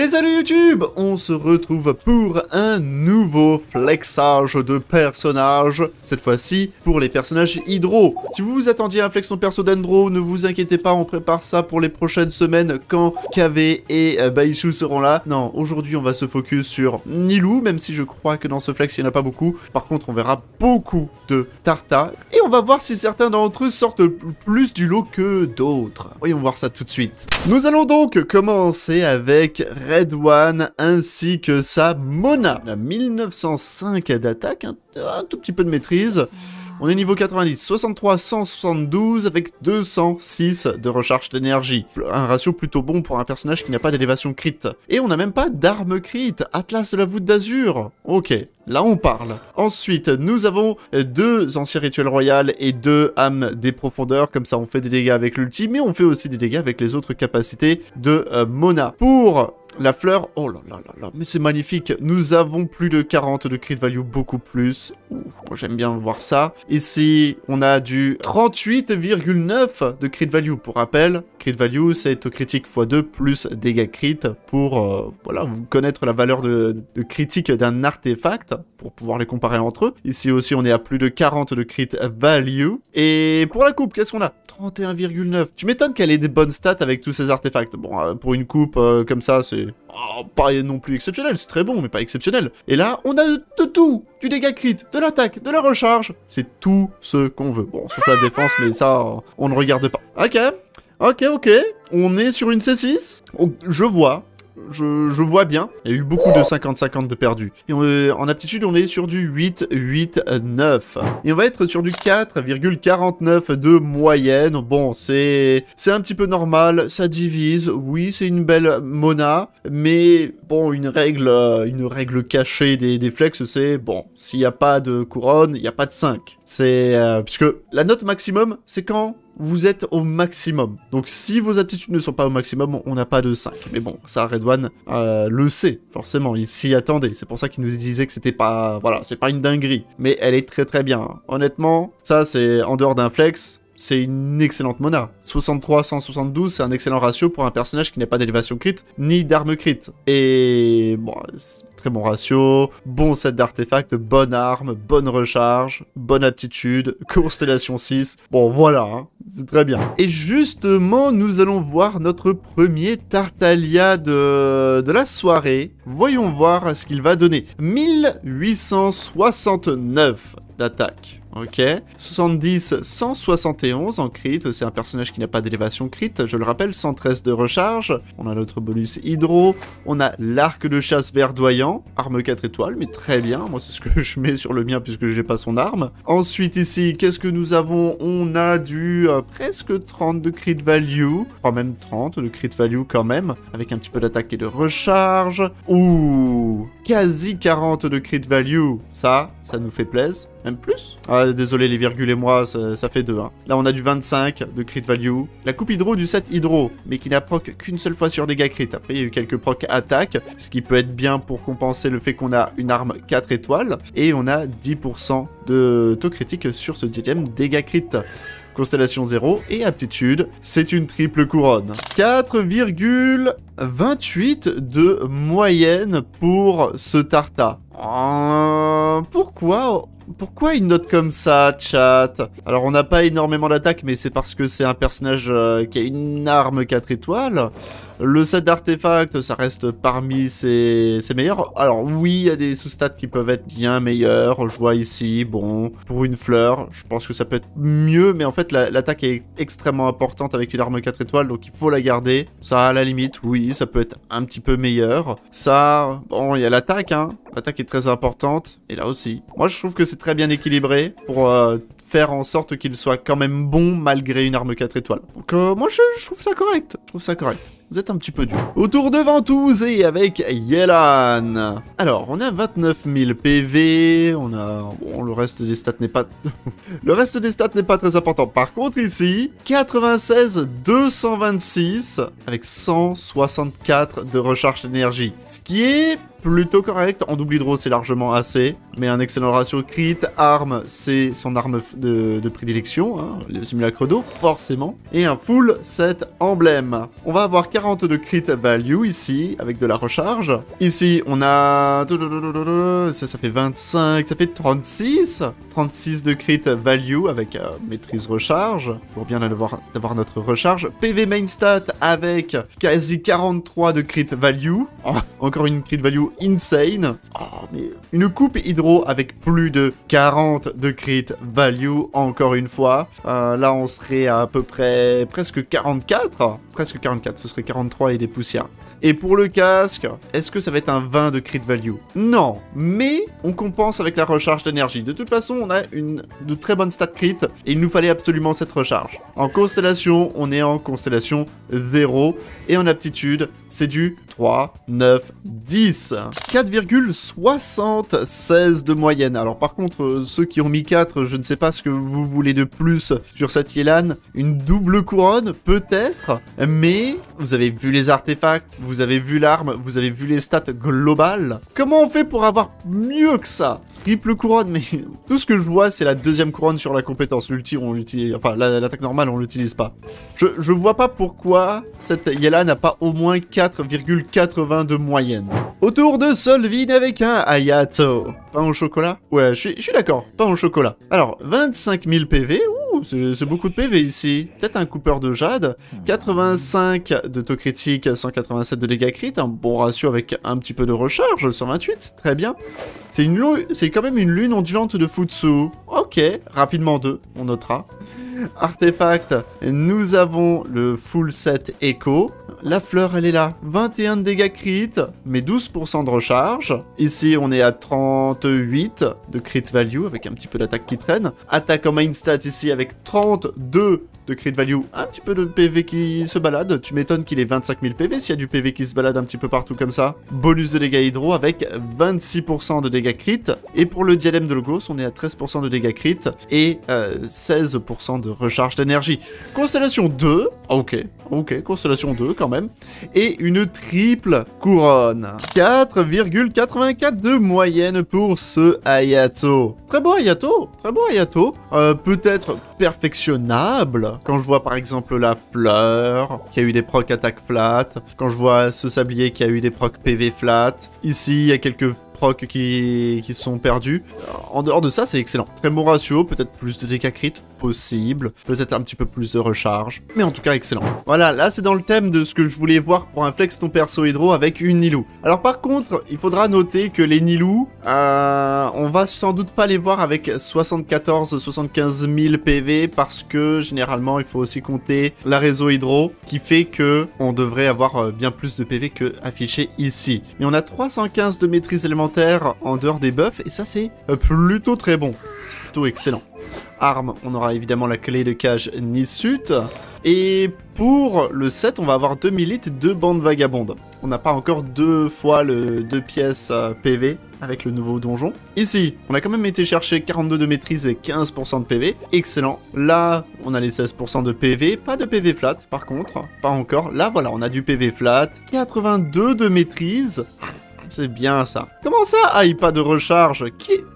Et salut YouTube, on se retrouve pour un nouveau flexage de personnages, cette fois-ci pour les personnages hydro. Si vous vous attendiez à un flex ton perso d'Andro, ne vous inquiétez pas, on prépare ça pour les prochaines semaines quand Kave et Baichu seront là. Non, aujourd'hui on va se focus sur Nilou, même si je crois que dans ce flex il n'y en a pas beaucoup. Par contre on verra beaucoup de Tarta et on va voir si certains d'entre eux sortent plus du lot que d'autres. Voyons voir ça tout de suite. Nous allons donc commencer avec Red One ainsi que sa Mona. La 1905 d'attaque, un tout petit peu de maîtrise. On est niveau 90, 63, 172 avec 206 de recharge d'énergie. Un ratio plutôt bon pour un personnage qui n'a pas d'élévation crit. Et on n'a même pas d'arme crit. Atlas de la voûte d'azur. Ok, là on parle. Ensuite, nous avons deux anciens rituels royaux et deux âmes des profondeurs. Comme ça, on fait des dégâts avec l'ultime, mais on fait aussi des dégâts avec les autres capacités de Mona. Pour la fleur, oh là là là là, mais c'est magnifique. Nous avons plus de 40 de crit value, beaucoup plus. Ouh, j'aime bien voir ça. Ici, on a du 38,9 de crit value. Pour rappel, crit value, c'est au critique x2 plus dégâts crit pour, voilà, vous connaître la valeur de critique d'un artefact pour pouvoir les comparer entre eux. Ici aussi, on est à plus de 40 de crit value. Et pour la coupe, qu'est-ce qu'on a? 31,9. Tu m'étonnes qu'elle ait des bonnes stats avec tous ces artefacts. Bon, pour une coupe comme ça, c'est pas non plus exceptionnel, c'est très bon, mais pas exceptionnel. Et là, on a de tout, du dégât crit, de l'attaque, de la recharge. C'est tout ce qu'on veut. Bon, sauf la défense, mais ça, on ne regarde pas. Ok, ok, ok. On est sur une C6. Je vois. Je vois bien, il y a eu beaucoup de 50-50 de perdus. Et en aptitude, on est sur du 8-8-9. Et on va être sur du 4,49 de moyenne. Bon, c'est un petit peu normal, ça divise. Oui, c'est une belle Mona, mais bon, une règle cachée des flex, c'est bon, s'il n'y a pas de couronne, il n'y a pas de 5. C'est puisque la note maximum, c'est quand vous êtes au maximum. Donc si vos aptitudes ne sont pas au maximum, on n'a pas de 5. Mais bon, ça Red One le sait, forcément, il s'y attendait. C'est pour ça qu'il nous disait que c'était pas... Voilà, c'est pas une dinguerie. Mais elle est très très bien. Honnêtement, ça c'est en dehors d'un flex... C'est une excellente Mona. 63-172, c'est un excellent ratio pour un personnage qui n'a pas d'élévation crit, ni d'arme crit. Et bon, très bon ratio, bon set d'artefacts, bonne arme, bonne recharge, bonne aptitude, constellation 6. Bon, voilà, hein, c'est très bien. Et justement, nous allons voir notre premier Tartaglia de la soirée. Voyons voir ce qu'il va donner. 1869 d'attaque. Ok, 70, 171 en crit, c'est un personnage qui n'a pas d'élévation crit, je le rappelle, 113 de recharge, on a notre bonus hydro, on a l'arc de chasse verdoyant, arme 4 étoiles, mais très bien, moi c'est ce que je mets sur le mien puisque j'ai pas son arme. Ensuite ici, qu'est-ce que nous avons? On a du presque 30 de crit value, enfin même 30 de crit value quand même, avec un petit peu d'attaque et de recharge. Ouh, quasi 40 de crit value, ça nous fait plaisir. Même plus. Ah, désolé, les virgules et moi, ça fait 2. Hein. Là, on a du 25 de crit value. La coupe hydro du 7 hydro, mais qui n'a proc qu'une seule fois sur dégâts crit. Après, il y a eu quelques procs attaque, ce qui peut être bien pour compenser le fait qu'on a une arme 4 étoiles. Et on a 10% de taux critique sur ce 10e dégâts crit. Constellation 0 et aptitude, c'est une triple couronne. 4,28 de moyenne pour ce Tarta. Pourquoi une note comme ça, chat? Alors, on n'a pas énormément d'attaque, mais c'est parce que c'est un personnage qui a une arme 4 étoiles. Le set d'artefacts, ça reste parmi ses meilleurs. Alors, oui, il y a des sous-stats qui peuvent être bien meilleurs. Je vois ici, bon, pour une fleur, je pense que ça peut être mieux. Mais en fait, l'attaque est extrêmement importante avec une arme 4 étoiles, donc il faut la garder. Ça, à la limite, oui, ça peut être un petit peu meilleur. Ça, bon, il y a l'attaque, hein. L'attaque est très importante. Et là aussi. Moi, je trouve que c'est très bien équilibré pour faire en sorte qu'il soit quand même bon malgré une arme 4 étoiles. Donc moi, je trouve ça correct. Je trouve ça correct. Vous êtes un petit peu dur. Autour de Ventouse et avec Yelan. Alors, on a 29 000 PV. On a... Bon, le reste des stats n'est pas... le reste des stats n'est pas très important. Par contre, ici, 96, 226 avec 164 de recharge d'énergie. Ce qui est plutôt correct. En double hydro, c'est largement assez. Mais un excellent ratio crit. Arme, c'est son arme de prédilection, hein, le simulacre d'eau, forcément. Et un full set emblème. On va avoir 42 crit value ici, avec de la recharge. Ici, on a... Ça fait 25, ça fait 36. 36 de crit value avec maîtrise recharge. Toujours bien d'avoir notre recharge. PV main stat avec quasi 43 de crit value. Oh, encore une crit value insane. Oh, mais une coupe hydro avec plus de 40 de crit value encore une fois. Là, on serait à peu près presque 44. Presque 44, ce serait 43 et des poussières. Et pour le casque, est-ce que ça va être un 20 de crit value? Non, mais on compense avec la recharge d'énergie. De toute façon, on a de très bonnes stats crit et il nous fallait absolument cette recharge. En constellation, on est en constellation 0 et en aptitude, c'est du 3, 9, 10. 4,76 de moyenne. Alors par contre, ceux qui ont mis 4, je ne sais pas ce que vous voulez de plus sur cette Yelan. Une double couronne, peut-être, mais vous avez vu les artefacts, vous avez vu l'arme, vous avez vu les stats globales. Comment on fait pour avoir mieux que ça? Triple couronne, mais tout ce que je vois, c'est la deuxième couronne sur la compétence. L'ulti, on l'utilise... Enfin, l'attaque normale, on l'utilise pas. Je vois pas pourquoi cette Yelan n'a pas au moins 4,80 de moyenne. Autour de Solvine avec un Ayato. Pain au chocolat? Ouais, je suis d'accord. Pain au chocolat. Alors, 25 000 PV, c'est beaucoup de PV ici. Peut-être un coupeur de jade. 85 de taux critique, 187 de dégâts crit. Un bon ratio avec un petit peu de recharge, 128. Très bien. C'est quand même une lune ondulante de Futsu. Ok, rapidement 2, on notera. Artefact, nous avons le full set écho. La fleur, elle est là. 21 de dégâts crit, mais 12% de recharge. Ici, on est à 38 de crit value, avec un petit peu d'attaque qui traîne. Attaque en main stat ici, avec 32 de crit value, un petit peu de PV qui se balade. Tu m'étonnes qu'il ait 25 000 PV s'il y a du PV qui se balade un petit peu partout comme ça. Bonus de dégâts hydro avec 26% de dégâts crit. Et pour le diadème de Logos, on est à 13% de dégâts crit et 16% de recharge d'énergie. Constellation 2, ok, Constellation 2 quand même. Et une triple couronne. 4,84 de moyenne pour ce Ayato. Très beau Ayato, peut-être perfectionnable. Quand je vois par exemple la fleur qui a eu des procs attaque flat, quand je vois ce sablier qui a eu des procs PV flat, ici il y a quelques procs qui sont perdus. En dehors de ça, c'est excellent. Très bon ratio, peut-être plus de dégâts crit possible, peut-être un petit peu plus de recharge, mais en tout cas excellent. Voilà, là c'est dans le thème de ce que je voulais voir pour un flex ton perso hydro avec une Nilou. Alors par contre, il faudra noter que les Nilou, on va sans doute pas les voir avec 74-75 000 PV parce que généralement il faut aussi compter la réseau hydro qui fait que on devrait avoir bien plus de PV que affiché ici. Mais on a 315 de maîtrise élémentaire en dehors des buffs et ça c'est plutôt très bon, plutôt excellent. Arme, on aura évidemment la clé de cage Nisute. Et pour le set, on va avoir 2000 litres de bandes vagabondes. On n'a pas encore deux fois le 2 pièces PV avec le nouveau donjon. Ici, on a quand même été chercher 42 de maîtrise et 15% de PV. Excellent. Là, on a les 16% de PV. Pas de PV flat, par contre. Pas encore. Là, voilà, on a du PV flat. 82 de maîtrise. C'est bien ça. Comment ça? Ah, il n'y a pas de recharge.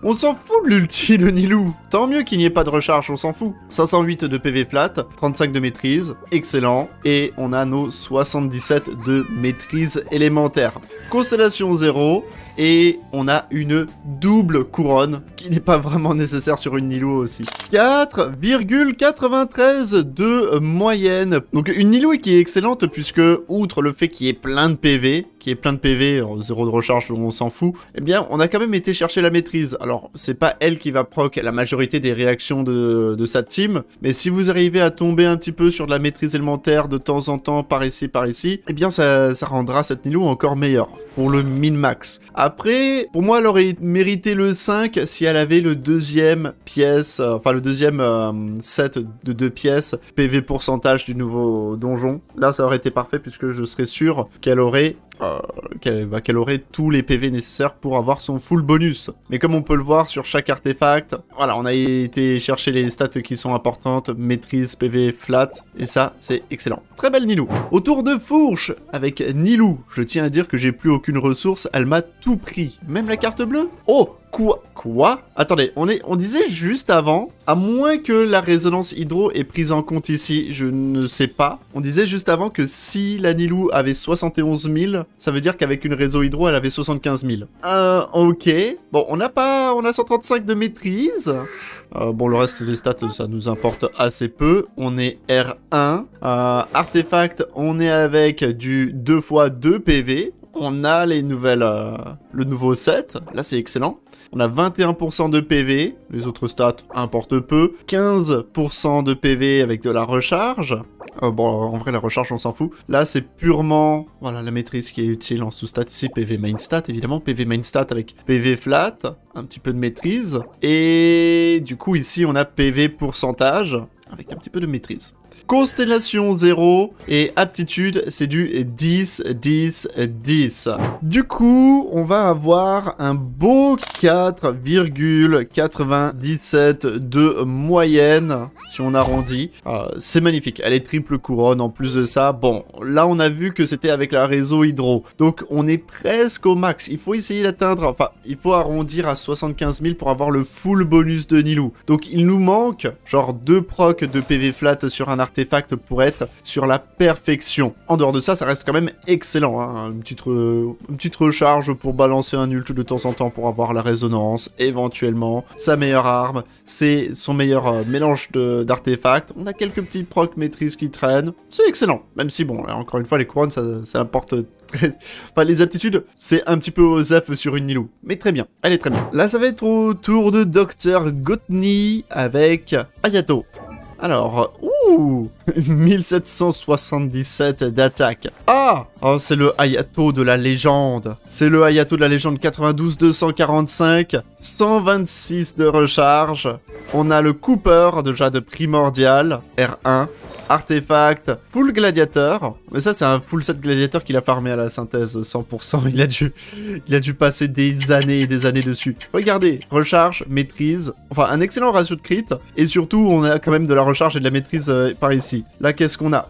On s'en fout de l'ulti de Nilou. Tant mieux qu'il n'y ait pas de recharge, on s'en fout. 508 de PV flat, 35 de maîtrise, excellent. Et on a nos 77 de maîtrise élémentaire. Constellation 0, et on a une double couronne, qui n'est pas vraiment nécessaire sur une Nilou aussi. 4,93 de moyenne. Donc une Nilou qui est excellente, puisque outre le fait qu'il y ait plein de PV, 0 de recharge, on s'en fout, eh bien, on a quand même été chercher la maîtrise. Alors, c'est pas elle qui va proc la majorité des réactions de sa team, mais si vous arrivez à tomber un petit peu sur de la maîtrise élémentaire de temps en temps, par ici, eh bien, ça rendra cette Nilou encore meilleure, pour le min-max. Après, pour moi, elle aurait mérité le 5 si elle avait le deuxième pièce, enfin, le deuxième set de 2 pièces, PV pourcentage du nouveau donjon. Là, ça aurait été parfait, puisque je serais sûr qu'elle aurait qu'elle aurait tous les PV nécessaires pour avoir son full bonus. Mais comme on peut le voir sur chaque artefact, voilà, on a été chercher les stats qui sont importantes, maîtrise, PV, flat, et ça, c'est excellent. Très belle Nilou. Autour de Fourche, avec Nilou, je tiens à dire que j'ai plus aucune ressource, elle m'a tout pris. Même la carte bleue? Oh! Quoi? Attendez, on disait juste avant, à moins que la résonance hydro est prise en compte ici, je ne sais pas. On disait juste avant que si la Nilou avait 71 000, ça veut dire qu'avec une réseau hydro, elle avait 75 000. Ok. Bon, on a 135 de maîtrise. Bon, le reste des stats, ça nous importe assez peu. On est R1. Artefact, on est avec du 2×2 PV. On a les nouvelles, le nouveau set. Là, c'est excellent. On a 21% de PV. Les autres stats importent peu. 15% de PV avec de la recharge. Bon, en vrai, la recharge, on s'en fout. Là, c'est purement, voilà, la maîtrise qui est utile en sous-stat ici. PV main stat, évidemment. PV main stat avec PV flat. Un petit peu de maîtrise. Et du coup, ici, on a PV pourcentage avec un petit peu de maîtrise. Constellation 0 et aptitude, c'est du 10, 10, 10. Du coup, on va avoir un beau 4,97 de moyenne, si on arrondit. C'est magnifique, elle est triple couronne en plus de ça. Bon, là on a vu que c'était avec la réseau hydro, donc on est presque au max. Il faut essayer d'atteindre, enfin, il faut arrondir à 75 000 pour avoir le full bonus de Nilou. Donc il nous manque, genre 2 procs de PV flat sur un artefact pour être sur la perfection. En dehors de ça, ça reste quand même excellent, hein. Une petite recharge pour balancer un ult de temps en temps pour avoir la résonance, éventuellement. Sa meilleure arme, c'est son meilleur mélange d'artefacts. On a quelques petits procs maîtrise qui traînent. C'est excellent. Même si, bon, là, encore une fois, les couronnes, ça importe... Enfin, les aptitudes, c'est un petit peu aux affes sur une Nilou. Mais très bien, elle est très bien. Là, ça va être au tour de Dr. Gotny avec Ayato. Alors, ouh, 1777 d'attaque. Ah, oh, c'est le Ayato de la légende. C'est le Ayato de la légende, 92, 245, 126 de recharge. On a le Cooper, déjà de primordial, R1. Artefact, full gladiateur. Mais ça, c'est un full set gladiateur qu'il a farmé à la synthèse, 100%. Il a dû passer des années et des années dessus. Regardez, recharge, maîtrise. Enfin, un excellent ratio de crit. Et surtout, on a quand même de la recharge et de la maîtrise par ici. Là, qu'est-ce qu'on a?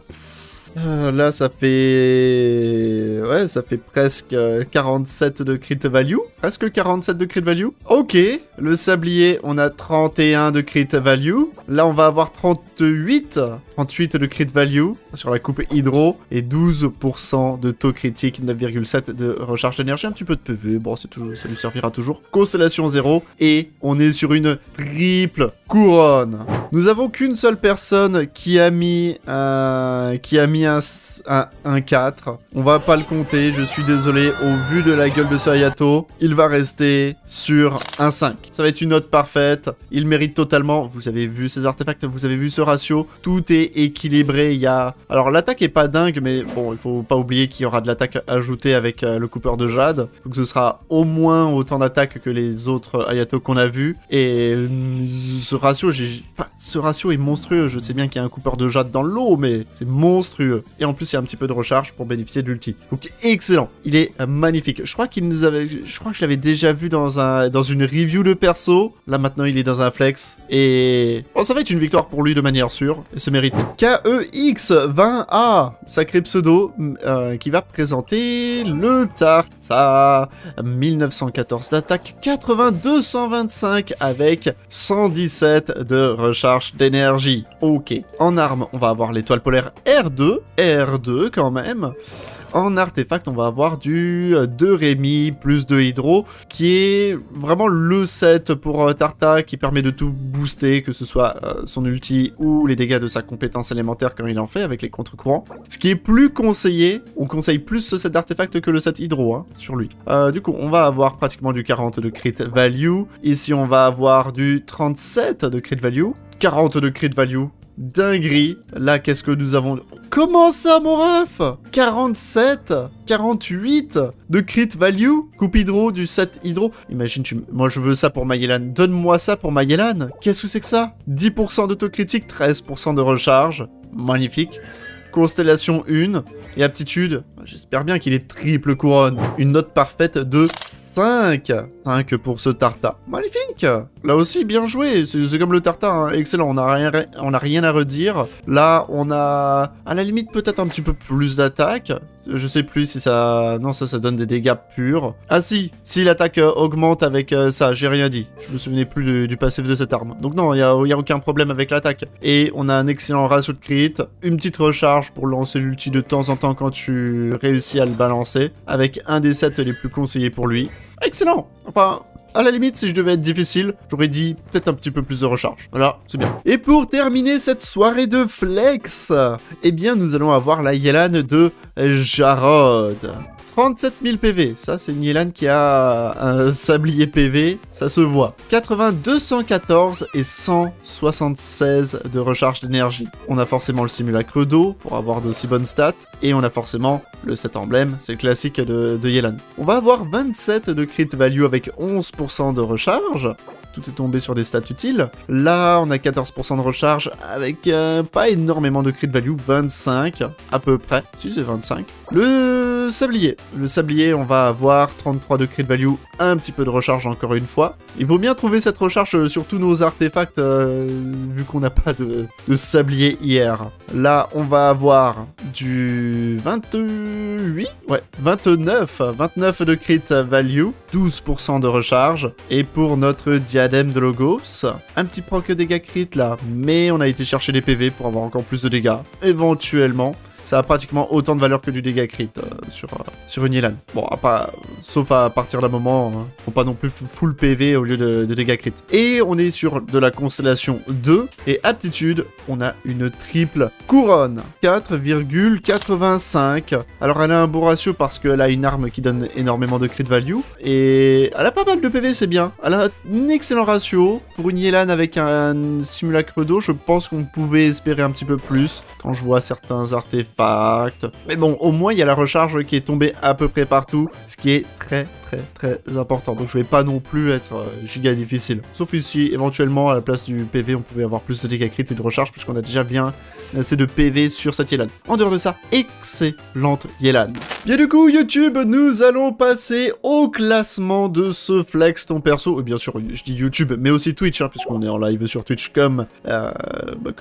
Là, ça fait... Ouais, ça fait presque 47 de crit value. Presque 47 de crit value. Ok, le sablier, on a 31 de crit value. Là, on va avoir 38 de crit value sur la coupe hydro. Et 12% de taux critique, 9,7 de recharge d'énergie. Un petit peu de PV, bon, ça nous servira toujours. Constellation 0, et on est sur une triple couronne. Nous avons qu'une seule personne qui a mis un 4. On va pas le compter, je suis désolé. Au vu de la gueule de ce Ayato, il va rester sur un 5. Ça va être une note parfaite. Il mérite totalement. Vous avez vu ces artefacts, vous avez vu ce ratio. Tout est équilibré. Il y a... Alors l'attaque est pas dingue, mais bon, il faut pas oublier qu'il y aura de l'attaque ajoutée avec le coupeur de jade. Donc ce sera au moins autant d'attaque que les autres Ayato qu'on a vu. Et ce ratio, ce ratio est monstrueux. Je sais bien qu'il y a un coupeur de jade dans l'eau, mais c'est monstrueux. Et en plus, il y a un petit peu de recharge pour bénéficier de l'ulti. Donc, excellent. Il est magnifique. Je crois que je l'avais déjà vu dans une review de perso. Là, maintenant, il est dans un flex. Et... Bon, ça va être une victoire pour lui de manière sûre. Et se mérite. KEX20A. Sacré pseudo qui va présenter le Tarta. 1914 d'attaque. 8225 avec 117 de recharge d'énergie. Ok. En arme, on va avoir l'étoile polaire R2. R2 quand même. En artefact, on va avoir du 2 Rémi plus 2 Hydro, qui est vraiment le set pour Tarta, qui permet de tout booster, que ce soit son ulti ou les dégâts de sa compétence élémentaire quand il en fait avec les contre-courants. Ce qui est plus conseillé, on conseille plus ce set d'artefact que le set Hydro, hein, sur lui. Du coup, on va avoir pratiquement du 40 de crit value. Ici, on va avoir du 37 de crit value. 40 de crit value. Dinguerie. Là, qu'est-ce que nous avons... Comment ça, mon ref? 47, 48 de crit value. Coupe hydro du 7 hydro. Imagine, moi, je veux ça pour Magellan. Donne-moi ça pour Magellan. Qu'est-ce que c'est que ça? 10% d'autocritique, 13% de recharge. Magnifique. Constellation 1 et aptitude, j'espère bien qu'il est triple couronne. Une note parfaite de 5. 5 pour ce Tarta. Magnifique. Là aussi, bien joué. C'est comme le Tarta, hein. Excellent. On n'a rien à redire. Là, on a à la limite peut-être un petit peu plus d'attaque. Je sais plus si ça... Non, ça donne des dégâts purs. Ah si l'attaque augmente avec ça, j'ai rien dit. Je me souvenais plus du passif de cette arme. Donc non, il n'y a aucun problème avec l'attaque. Et on a un excellent ratio de crit. Une petite recharge pour lancer l'ulti de temps en temps quand tu réussis à le balancer. Avec un des 7 les plus conseillés pour lui. Excellent. Enfin... À la limite, si je devais être difficile, j'aurais dit peut-être un petit peu plus de recharge. Voilà, c'est bien. Et pour terminer cette soirée de flex, eh bien, nous allons avoir la Yelan de Jarod. 37 000 PV. Ça, c'est une Yelan qui a un sablier PV. Ça se voit. 80, 214 et 176 de recharge d'énergie. On a forcément le simulacre d'eau pour avoir d'aussi bonnes stats. Et on a forcément le set emblème. C'est le classique de Yelan. On va avoir 27 de crit value avec 11% de recharge. Tout est tombé sur des stats utiles. Là, on a 14% de recharge avec pas énormément de crit value. 25 à peu près. Si, c'est 25. Le sablier, on va avoir 33 de crit value, un petit peu de recharge encore une fois. Il vaut bien trouver cette recharge sur tous nos artefacts, vu qu'on n'a pas de sablier hier. Là, on va avoir du 29 de crit value, 12% de recharge. Et pour notre diadème de Logos, un petit proc dégâts crit là, mais on a été chercher des PV pour avoir encore plus de dégâts, éventuellement. Ça a pratiquement autant de valeur que du dégât crit sur une Yelan. Bon, sauf à partir d'un moment, faut pas non plus full PV au lieu de dégâts crit. Et on est sur de la constellation 2. Et aptitude, on a une triple couronne. 4,85. Alors, elle a un bon ratio parce qu'elle a une arme qui donne énormément de crit value. Et elle a pas mal de PV, c'est bien. Elle a un excellent ratio. Pour une Yelan avec un simulacre d'eau, je pense qu'on pouvait espérer un petit peu plus quand je vois certains artefacts. Mais bon, au moins il y a la recharge qui est tombée à peu près partout, ce qui est très important. Donc je vais pas non plus être giga difficile. Sauf ici, éventuellement à la place du PV, on pouvait avoir plus de dégâts crit et de recharge puisqu'on a déjà bien assez de PV sur cette Yelan. En dehors de ça, excellente Yelan. Bien du coup YouTube, nous allons passer au classement de ce flex ton perso. Et bien sûr, je dis YouTube, mais aussi Twitch, hein, puisqu'on est en live sur Twitch comme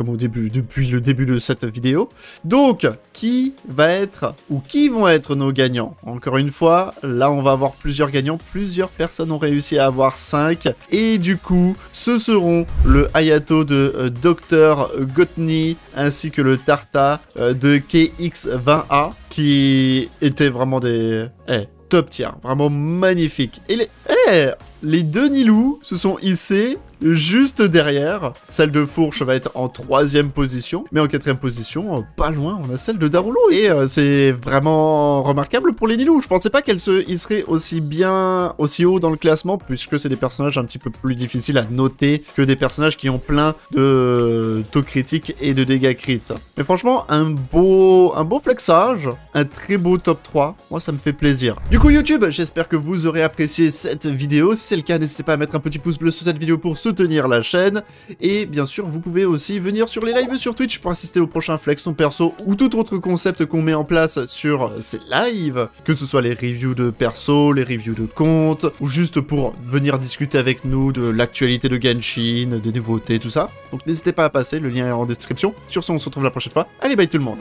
au début, depuis le début de cette vidéo. Donc, qui vont être nos gagnants? Encore une fois, là on va avoir plusieurs gagnants, plusieurs personnes ont réussi à avoir 5, et du coup, ce seront le Ayato de Dr. Gotny, ainsi que le Tarta de KEX20A, qui étaient vraiment des... top tier, vraiment magnifique. Et les deux Nilou se sont hissés juste derrière. Celle de Fourche va être en 3e position. Mais en 4e position, pas loin, on a celle de Daroulo. Et c'est vraiment remarquable pour les Nilou. Je pensais pas qu'elles se hisseraient aussi haut dans le classement, puisque c'est des personnages un petit peu plus difficiles à noter que des personnages qui ont plein de taux critiques et de dégâts crits. Mais franchement, un beau flexage, un très beau top 3. Moi, ça me fait plaisir. Du coup, YouTube, j'espère que vous aurez apprécié cette vidéo. Si c'est le cas, n'hésitez pas à mettre un petit pouce bleu sur cette vidéo pour soutenir la chaîne. Et bien sûr, vous pouvez aussi venir sur les lives sur Twitch pour assister au prochain flex ton perso ou tout autre concept qu'on met en place sur ces lives, que ce soit les reviews de perso, les reviews de compte, ou juste pour venir discuter avec nous de l'actualité de Genshin, des nouveautés, tout ça. Donc n'hésitez pas à passer, le lien est en description. Sur ce, on se retrouve la prochaine fois. Allez, bye tout le monde.